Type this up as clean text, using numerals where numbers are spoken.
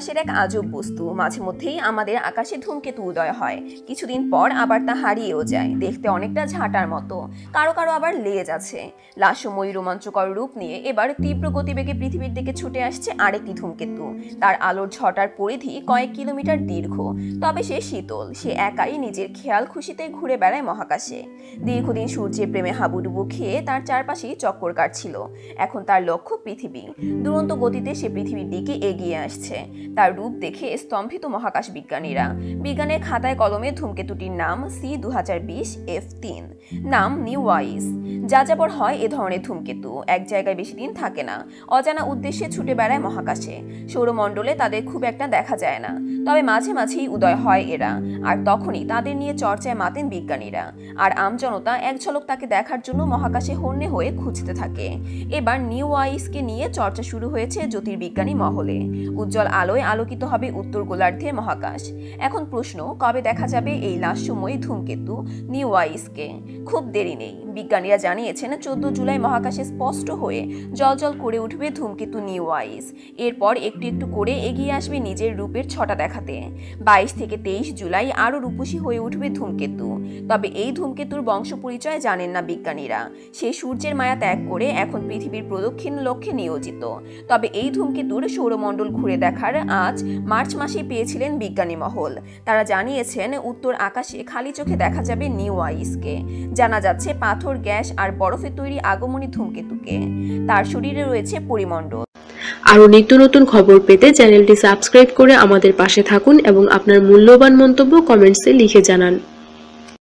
आकाशेर एक आजब बस्तु माझे मध्येई आमादेर आकाशे धूमकेतु उदय हय किछुदिन पर आबार ता हारियेओ जाय देखते अनेकटा झाटार मतो कारो कारो आबार लेज आछे लाशमयी रोमांचकर रूप निये एबार तीव्र गतिवेगे पृथिबीर दिके छुटे आसछे आरेकटी धूमकेतु तार आलोर झटार परिधि कयेक किलोमीटार दीर्घ तबे से शीतल से एकाई निजेर खेयाल खुशिते घुरे बेड़ाय महाकाशे दीर्घदिन सूर्येर प्रेमे हाबुडुबु खेये तार चारपाशे चक्कर काटछिलो एखन तार लक्ष्य पृथिबी दुरंत गतिते से पृथिबीर दिके एगिये आसछे तार रूप देखे स्तम्भित महाकाश विज्ञानीरा विज्ञानेर खाताय कलमे धूमकेतुटिर नाम C-2020 F3 नाम NEOWISE যাযাবর হয় এই ধরনের ধূমকেতু এক জায়গায় বেশি দিন থাকে না অজানা উদ্দেশ্যে ছুটে বেড়ায় মহাকাশে সৌরমণ্ডলে তাদের খুব একটা দেখা যায় না তবে মাঝে মাঝেই উদয় হয় এরা আর তখনই তাদের নিয়ে চর্চায় মাতেন বিজ্ঞানীরা আর আমজনতা এক ঝলক তাকে দেখার জন্য মহাকাশে হন্যে হয়ে খুঁজতে থাকে এবার NEOWISE-কে নিয়ে চর্চা শুরু হয়েছে জ্যোতির্বিজ্ঞানী মহলে উজ্জ্বল আলোয় আলোকিত হবে উত্তর গোলার্ধের মহাকাশ এখন প্রশ্ন কবে দেখা যাবে এই লাশময়ী ধূমকেতু NEOWISE-কে খুব দেরি নেই বিজ্ঞানীরা 14 जुलाई महाकाशे स्पष्ट हुए जलजल करे उठबे धूमकेतु NEOWISE एरपर एकटु एकटु करे एगिये आसबे निजेर रूपेर छटा देखाते 22 थेके 23 जुलाई आरो रूपसी हुए उठबे धूमकेतु तबे एई धूमकेतुर वंश परिचय जानेन ना बिज्ञानीरा से सूर्येर माया त्याग करे एखन पृथिबीर प्रदक्षिण लक्ष्ये नियोजित तबे एई धूमकेतुर सौरमंडल घुरे देखार आज मार्च मासे पेयेछिलेन बिज्ञानी महल तारा जानिয়েছেন उत्तर आकाशे खाली चोखे देखा जाबे NEOWISE-के जाना जाच्छे पाथर गैस और बरफे तैरी आगमनी धूमकेतुके तार शरीरे रयेछे परिमंडल आरो नित्य नतून खबर पेते चैनलटी सबस्क्राइब करे आमादेर पाशे थाकुन एबं आपनार मूल्यवान मंतब्य कमेंट्से लिखे जानान।